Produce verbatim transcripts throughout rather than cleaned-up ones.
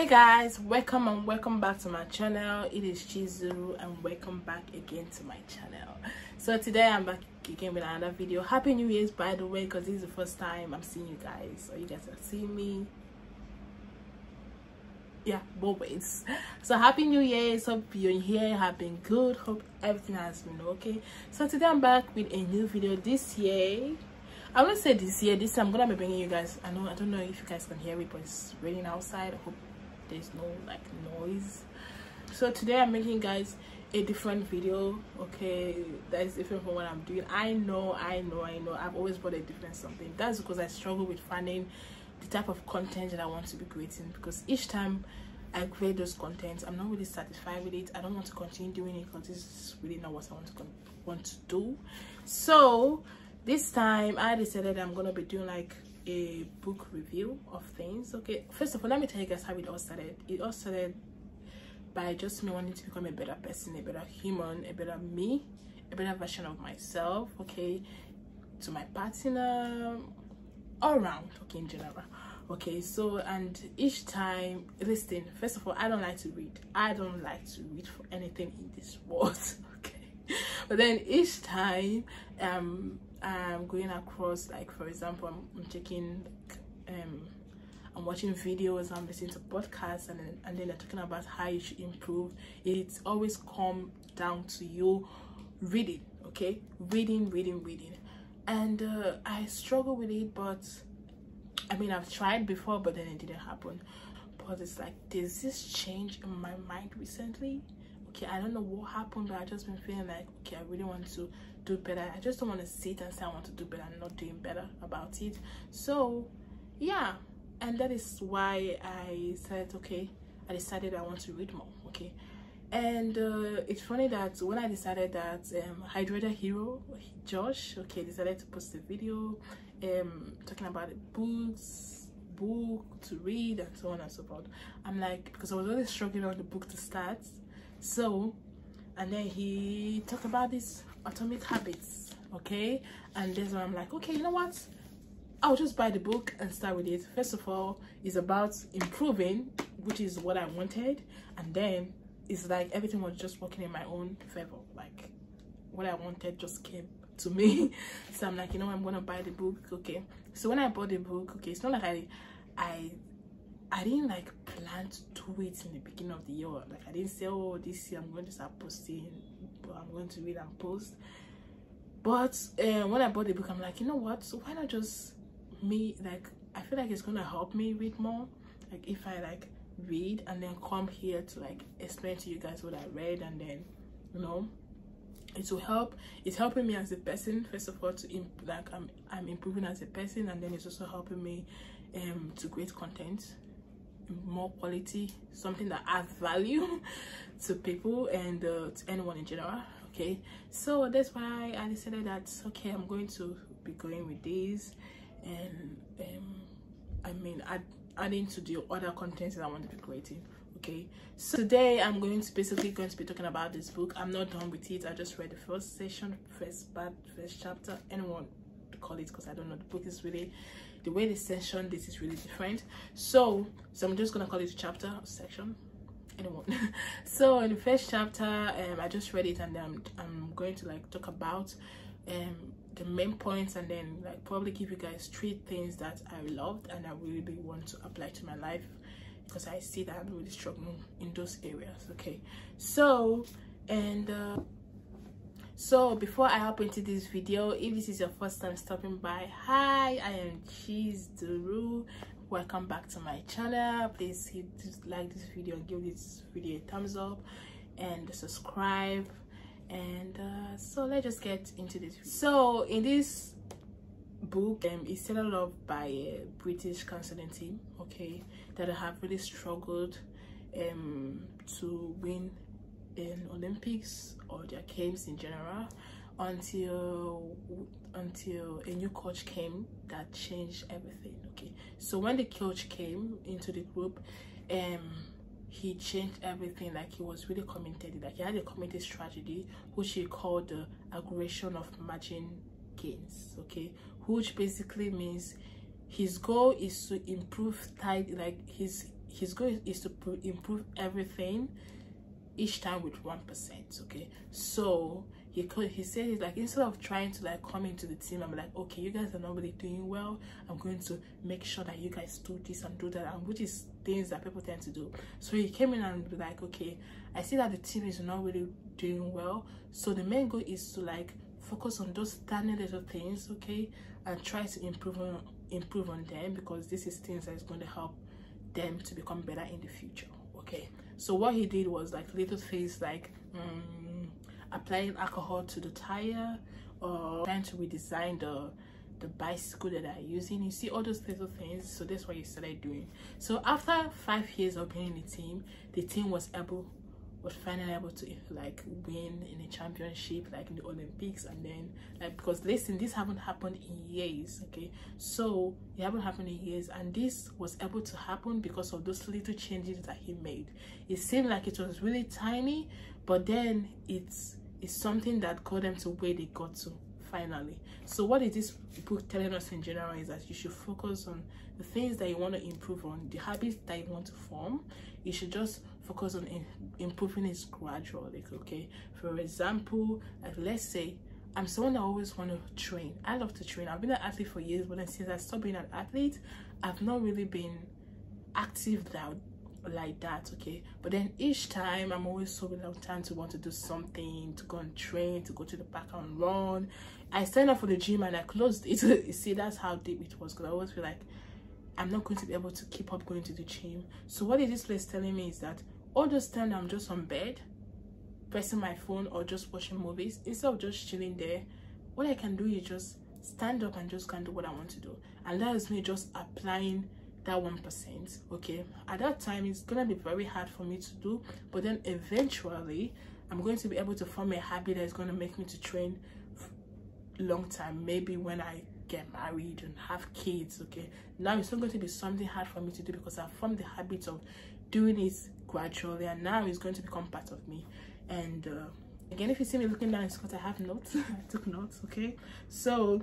Hey guys, welcome and welcome back to my channel. It is Chizuru and welcome back again to my channel. So today I'm back again with another video. Happy New Year's, by the way, because this is the first time I'm seeing you guys, so you guys have seen me, yeah, both ways. So happy New Year's, hope you're here, have been good, hope everything has been okay. So today I'm back with a new video. This year, I want to say this year, this time I'm gonna be bringing you guys, I know I don't know if you guys can hear me, but it's raining outside. I hope there's no like noise. So today I'm making guys a different video, okay, that is different from what I'm doing. I know i know i know I've always bought a different something. That's because I struggle with finding the type of content that I want to be creating, because each time I create those contents I'm not really satisfied with it. I don't want to continue doing it because this is really not what I want to want to do. So this time I decided I'm gonna be doing like a book review of things. Okay, first of all, let me tell you guys how it all started. It all started by just me wanting to become a better person, a better human, a better me, a better version of myself, okay, to my partner, all around, okay, in general. Okay, so, and each time, listen, first of all, I don't like to read. I don't like to read for anything in this world, okay. But then each time um I'm going across, like, for example, I'm, I'm checking, um, I'm watching videos, I'm listening to podcasts, and then, and then they're talking about how you should improve. It's always come down to you reading, okay? Reading, reading, reading. And uh, I struggle with it, but, I mean, I've tried before, but then it didn't happen. But it's like, there's this change in my mind recently. Okay, I don't know what happened, but I've just been feeling like, okay, I really want to do better. I just don't want to sit and say I want to do better and not doing better about it. So yeah, and that is why I said, okay, I decided I want to read more, okay. And uh, it's funny that when I decided that um Hydrated Hero Josh, okay, decided to post a video um talking about books, book to read and so on and so forth, I'm like, because I was always struggling on the book to start. So, and then he talked about this Atomic Habits, okay, and that's when I'm like, okay, you know what, I'll just buy the book and start with it. First of all, it's about improving, which is what I wanted, and then it's like everything was just working in my own favor, like what I wanted just came to me. So I'm like, you know, I'm gonna buy the book, okay. So when I bought the book, okay, it's not like I I I didn't like plan to do it in the beginning of the year. Like, I didn't say, oh, this year I'm going to start posting, I'm going to read and post. But uh, when I bought the book, I'm like, you know what? So why not just me? Like, I feel like it's gonna help me read more. Like, if I like read and then come here to like explain to you guys what I read, and then, you know, it will help. It's helping me as a person, first of all, to imp like I'm I'm improving as a person, and then it's also helping me um to create content, more quality, something that adds value to people and uh, to anyone in general, okay. So that's why I decided that, okay, I'm going to be going with this, and um I mean add, adding to the other contents that I want to be creating, okay. So today I'm going to basically going to be talking about this book. I'm not done with it. I just read the first session, first part, first chapter, anyone call it, because I don't know, the book is really, the way they section this is really different. So so I'm just gonna call it a chapter or section, anyone. So in the first chapter, um I just read it, and then I'm, I'm going to like talk about um the main points, and then like probably give you guys three things that I loved and I really, really want to apply to my life, because I see that I'm really struggling in those areas, okay. So and uh so before I hop into this video, if this is your first time stopping by, hi, I am Chizuru. Welcome back to my channel. Please hit like this video, give this video a thumbs up and subscribe. And uh, so let's just get into this. So in this book, um, it's set up by a British counseling team, okay, that have really struggled um, to win in Olympics or their games in general, until until a new coach came that changed everything, okay. So when the coach came into the group, um he changed everything. Like, he was really committed. Like, he had a committed strategy which he called the aggregation of margin gains, okay, which basically means his goal is to improve tight like his his goal is to improve everything each time with one percent. Okay, so he could he says like, instead of trying to like come into the team, I'm like, okay, you guys are not really doing well, I'm going to make sure that you guys do this and do that, and which is things that people tend to do. So he came in and be like, okay, I see that the team is not really doing well, so the main goal is to like focus on those tiny little things, okay, and try to improve on improve on them, because this is things that is going to help them to become better in the future. Okay, so what he did was like little things like um, applying alcohol to the tire, or trying to redesign the the bicycle that I'm using. You see all those little things. So that's what he started doing. So after five years of being in the team, the team was able was finally able to like win in a championship, like in the Olympics. And then like, because listen, this haven't happened in years. Okay, so it haven't happened in years, and this was able to happen because of those little changes that he made. It seemed like it was really tiny, but then it's it's something that got them to where they got to finally. So what is this book telling us in general is that you should focus on the things that you want to improve on, the habits that you want to form. You should just focus on in, improving it gradually. Okay, for example, like let's say I'm someone that always want to train. I love to train. I've been an athlete for years, but then since I stopped being an athlete, I've not really been active that like that. Okay, but then each time I'm always so reluctant to want to do something, to go and train, to go to the park and run. I signed up for the gym and I closed it. You see, that's how deep it was, because I always feel like I'm not going to be able to keep up going to the gym. So what is this place telling me is that all those times I'm just on bed pressing my phone or just watching movies, instead of just chilling there, what I can do is just stand up and just can do what I want to do. And that is me just applying that one percent. Okay, at that time it's gonna be very hard for me to do, but then eventually I'm going to be able to form a habit that's going to make me to train long time, maybe when I get married and have kids. Okay, now it's not going to be something hard for me to do because I formed the habit of doing it gradually, and now it's going to become part of me. And uh, again, if you see me looking down, it's because I have notes. I took notes. Okay, so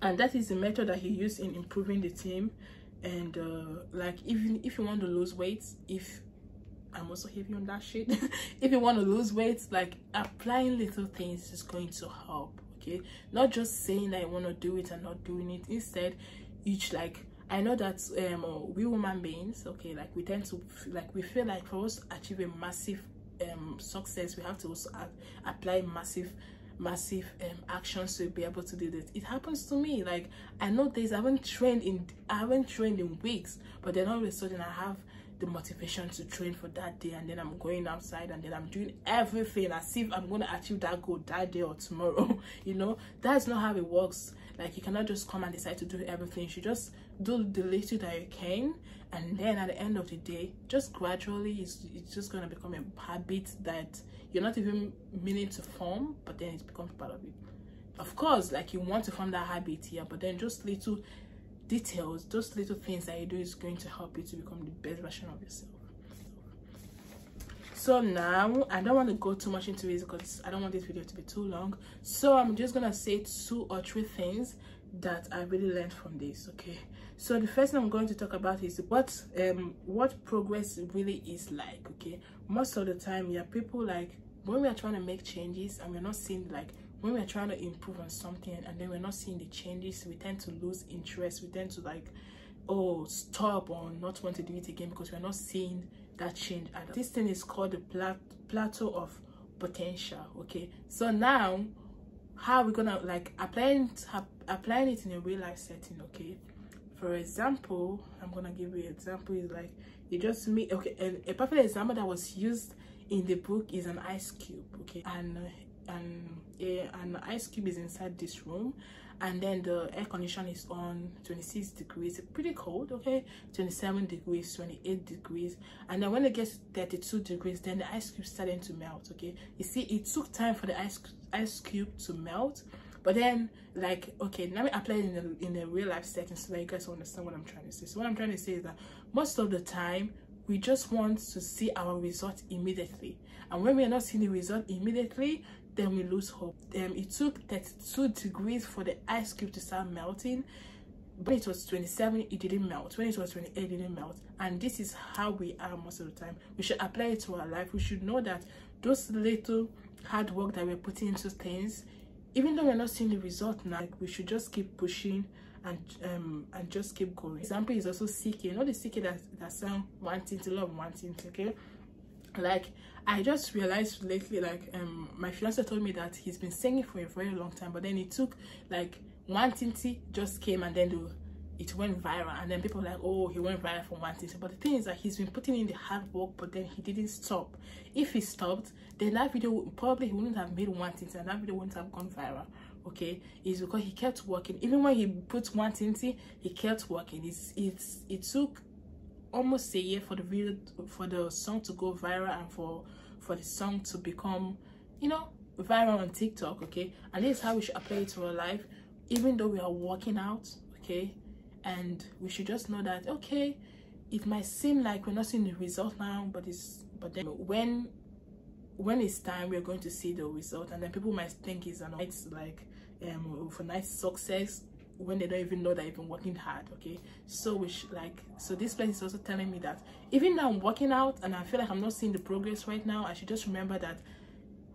and that is the method that he used in improving the team. And uh like, even if you want to lose weight, if I'm also heavy on that shit, if you want to lose weight, like applying little things is going to help. Okay, not just saying that I want to do it and not doing it. Instead, each like I know that um we human beings, okay, like we tend to like we feel like for us to achieve a massive um success, we have to also apply massive massive um, actions to be able to do this. It happens to me. Like I know this, I haven't trained in I haven't trained in weeks, but then all of a sudden I have the motivation to train for that day, and then I'm going outside and then I'm doing everything as if I'm going to achieve that goal that day or tomorrow. You know, that's not how it works. Like you cannot just come and decide to do everything. You should just do the little that you can, and then at the end of the day, just gradually it's, it's just going to become a habit that you're not even meaning to form, but then it becomes part of it. Of course, like you want to form that habit here, yeah, but then just little details, those little things that you do is going to help you to become the best version of yourself. So now I don't want to go too much into it because I don't want this video to be too long, so I'm just gonna say two or three things that I really learned from this. Okay, so the first thing I'm going to talk about is what um what progress really is like. Okay, most of the time, yeah, people like when we are trying to make changes and we're not seeing like when we're trying to improve on something and then we're not seeing the changes, we tend to lose interest. We tend to like, oh, stop or not want to do it again because we're not seeing that change at all. This thing is called the plat plateau of potential. Okay, so now how we're gonna like applying applying it in a real life setting. Okay, for example, I'm gonna give you an example. Is like you just meet, okay, and a perfect example that was used in the book is an ice cube. Okay, and uh, and yeah, an ice cube is inside this room, and then the air condition is on twenty-six degrees, pretty cold. Okay, twenty-seven degrees, twenty-eight degrees, and then when it gets thirty-two degrees, then the ice cube starting to melt. Okay, you see, it took time for the ice ice cube to melt, but then like, okay, let me apply it in a, in a real life setting so that you guys understand what I'm trying to say. So what I'm trying to say is that most of the time we just want to see our result immediately, and when we are not seeing the result immediately, then we lose hope. Um, it took thirty-two degrees for the ice cube to start melting. But when it was twenty-seven, it didn't melt. When it was twenty-eight, it didn't melt. And this is how we are most of the time. We should apply it to our life. We should know that those little hard work that we're putting into things, even though we're not seeing the result now, we should just keep pushing and um and just keep going. Example is also seeking, not the seeking that that sound wanting to love, wanting to, okay. Like, I just realized lately, like um my fiance told me that he's been singing for a very long time, but then it took like wanting to just came, and then the, it went viral, and then people were like, oh, he went viral for wanting to. But the thing is that he's been putting in the hard work, but then he didn't stop. If he stopped, then that video would, probably he wouldn't have made wanting to, and that video wouldn't have gone viral. Okay, it's because he kept working. Even when he put wanting to, he kept working. It's it's it took almost a year for the video, for the song to go viral, and for for the song to become, you know, viral on TikTok. Okay, and this is how we should apply it to our life, even though we are working out. Okay, and we should just know that, okay, it might seem like we're not seeing the result now, but it's but then when when it's time, we're going to see the result. And then people might think it's an it's like um for nice success, when they don't even know that you've been working hard. Okay, so we should, like, so this place is also telling me that even though I'm working out and I feel like I'm not seeing the progress right now, I should just remember that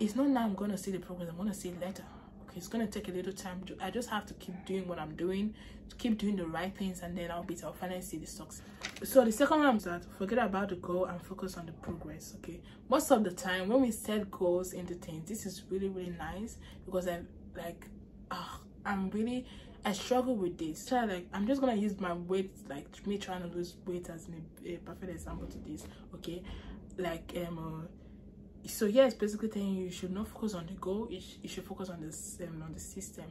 it's not now I'm gonna see the progress, I'm gonna see it later. Okay, it's gonna take a little time to, I just have to keep doing what I'm doing, to keep doing the right things, and then I'll be I'll finally see the success. So the second one is that forget about the goal and focus on the progress. Okay, most of the time when we set goals into things, this is really really nice, because I'm like, ah, uh, I'm really I struggle with this. So like, I'm just gonna use my weight, like me trying to lose weight as a, a perfect example to this. Okay, like um, uh, so yeah, it's basically saying you should not focus on the goal. You, sh you should focus on this um, on the system.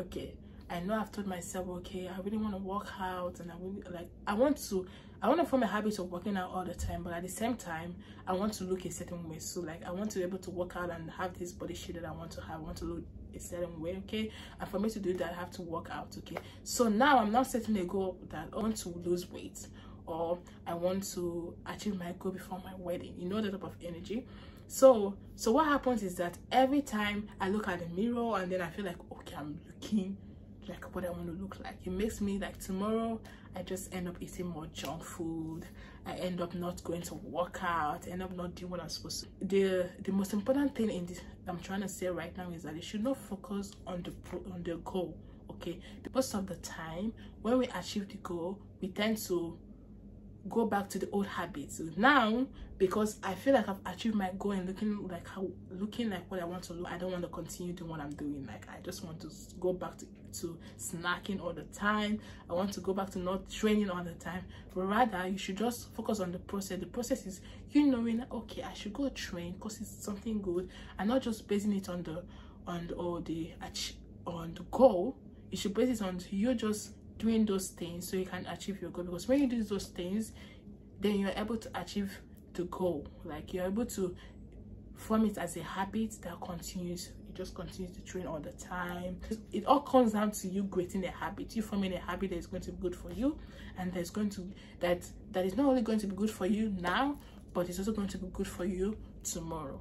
Okay, I know I've told myself, okay, I really want to work out, and I really like I want to I want to form a habit of working out all the time. But at the same time, I want to look a certain way. So like, I want to be able to work out and have this body shape that I want to have. I want to look a certain way, okay, and for me to do that, I have to work out. Okay, so now I'm not setting a goal that I want to lose weight, or I want to achieve my goal before my wedding, you know, that type of energy. So so what happens is that every time I look at the mirror, and then I feel like, okay, I'm looking like what I want to look like, it makes me like, tomorrow I just end up eating more junk food, I end up not going to work out, I end up not doing what I'm supposed to. The the most important thing in this I'm trying to say right now is that you should not focus on the pro on the goal. Okay, most of the time when we achieve the goal, we tend to go back to the old habits. Now, because I feel like I've achieved my goal and looking like how looking like what I want to look, I don't want to continue doing what I'm doing. Like, I just want to go back to, to snacking all the time. I want to go back to not training all the time. But rather, you should just focus on the process. The process is you knowing, okay, I should go train because it's something good, and not just basing it on the on the, or the on the goal. You should base it on you just doing those things so you can achieve your goal, because when you do those things, then you're able to achieve the goal. Like, you're able to form it as a habit that continues. You just continue to train all the time. It all comes down to you creating a habit, you forming a habit that is going to be good for you, and that's going to that that is not only going to be good for you now, but it's also going to be good for you tomorrow.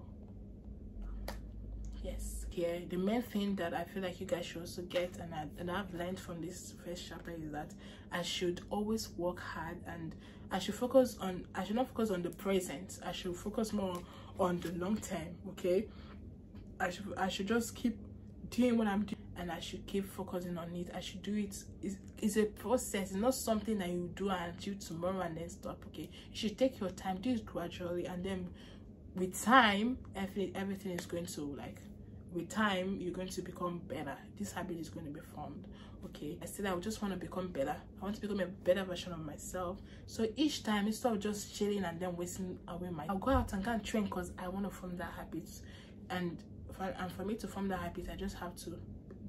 Yes. Yeah, the main thing that I feel like you guys should also get, and, I, and I've learned from this first chapter, is that I should always work hard, and I should focus on I should not focus on the present. I should focus more on the long term. Okay, I should I should just keep doing what I'm doing, and I should keep focusing on it. I should do it. It's, it's a process. It's not something that you do and do tomorrow and then stop. Okay, you should take your time, do it gradually, and then with time, every, everything is going to like. With time, you're going to become better. This habit is going to be formed. Okay, I said I just want to become better. I want to become a better version of myself. So each time, instead of just chilling and then wasting away my, I'll go out and go and train because I want to form that habit. And for, and for me to form that habit, I just have to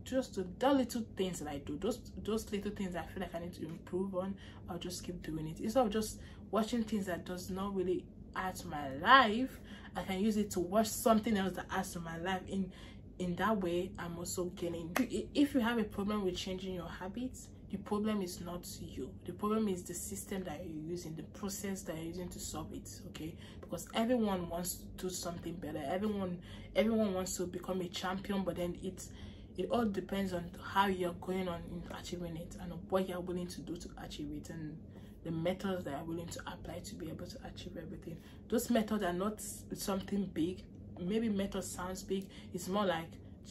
just do the little things that I do. Those those little things I feel like I need to improve on. I'll just keep doing it instead of just watching things that does not really add to my life. I can use it to watch something else that adds to my life. In in that way, I'm also gaining. If you have a problem with changing your habits, the problem is not you. The problem is the system that you're using, the process that you're using to solve it. Okay, because everyone wants to do something better. Everyone, everyone wants to become a champion, but then it's it all depends on how you're going on in achieving it and what you're willing to do to achieve it, and the methods that you're willing to apply to be able to achieve everything. Those methods are not something big. Maybe method sounds big. It's more like,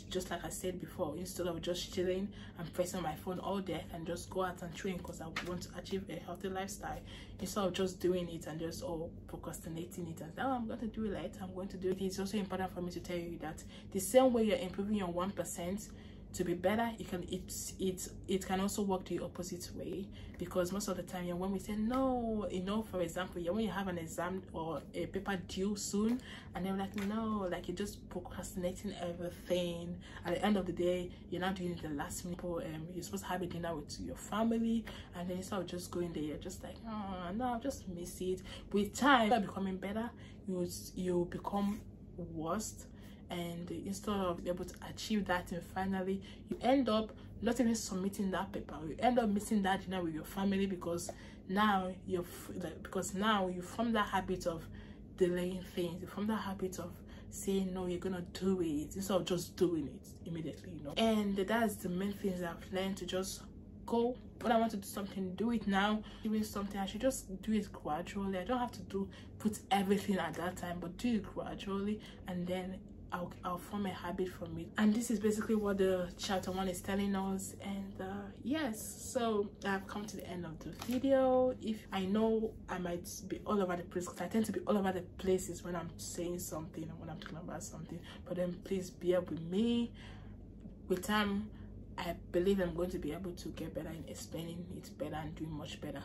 just like I said before, instead of just chilling and pressing my phone all day, I can just go out and train because I want to achieve a healthy lifestyle. Instead of just doing it and just oh procrastinating it and oh I'm going to do it later, I'm going to do it. It's also important for me to tell you that the same way you're improving your one percent to be better, it can it's it's it can also work the opposite way, because most of the time, you know, when we say no, you know, for example, you know, when you have an exam or a paper due soon and they're like no, like you're just procrastinating everything. At the end of the day, you're not doing it the last minute. Um you're supposed to have a dinner with your family and then instead of just going there, you're just like oh no, I'll just miss it. With time, you're becoming better, you you become worse. And instead of being able to achieve that, and finally you end up not even submitting that paper, you end up missing that dinner with your family, because now you're because now you form that habit of delaying things, you form that habit of saying no, you're gonna do it instead of just doing it immediately, you know. And that's the main things that I've learned, to just go, when I want to do something, do it now. Doing something, I should just do it gradually. I don't have to do put everything at that time, but do it gradually, and then I'll, I'll form a habit from it. And this is basically what the chapter one is telling us. And uh, yes, so I've come to the end of the video. If I know I might be all over the place, because I tend to be all over the places when I'm saying something and when I'm talking about something, but then please bear with me. With time, I believe I'm going to be able to get better in explaining it better and doing much better.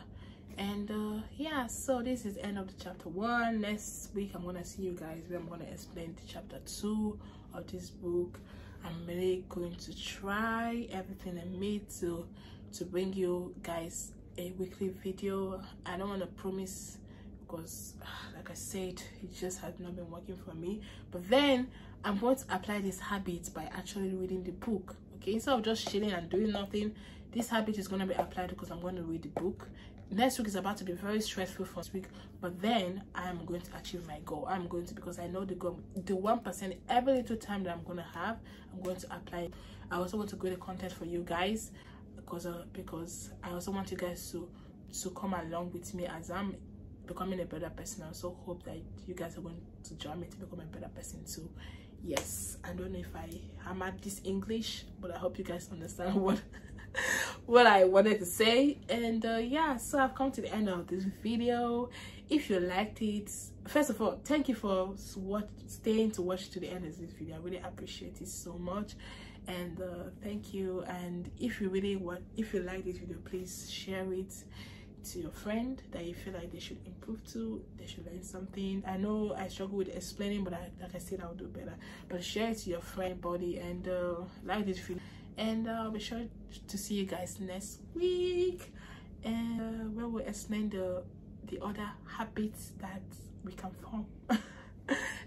And uh yeah, so this is the end of the chapter one. Next week I'm gonna see you guys where I'm gonna explain the chapter two of this book. I'm really going to try everything I made to to bring you guys a weekly video. I don't want to promise, because like I said, it just has not been working for me. But then I'm going to apply this habit by actually reading the book, okay? Instead of just chilling and doing nothing, this habit is going to be applied because I'm going to read the book. Next week is about to be very stressful for this week, but then I'm going to achieve my goal. I'm going to, because I know the goal, the one percent, every little time that I'm going to have, I'm going to apply. I also want to create the content for you guys, because uh, because I also want you guys to to come along with me as I'm becoming a better person. I also hope that you guys are going to join me to become a better person too. Yes, I don't know if I hammered this English, but I hope you guys understand what what I wanted to say. And uh, yeah, so I've come to the end of this video. If you liked it, first of all, thank you for what staying to watch to the end of this video. I really appreciate it so much. And uh, thank you. And if you really want, if you like this video, please share it to your friend that you feel like they should improve to, they should learn something. I know I struggle with explaining, but I, like I said, I'll do better. But share it to your friend, buddy, and uh, like this video. And uh, I'll be sure to see you guys next week, and uh, where we'll explain the the other habits that we can form.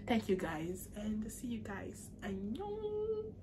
Thank you guys, and see you guys. Annyeong.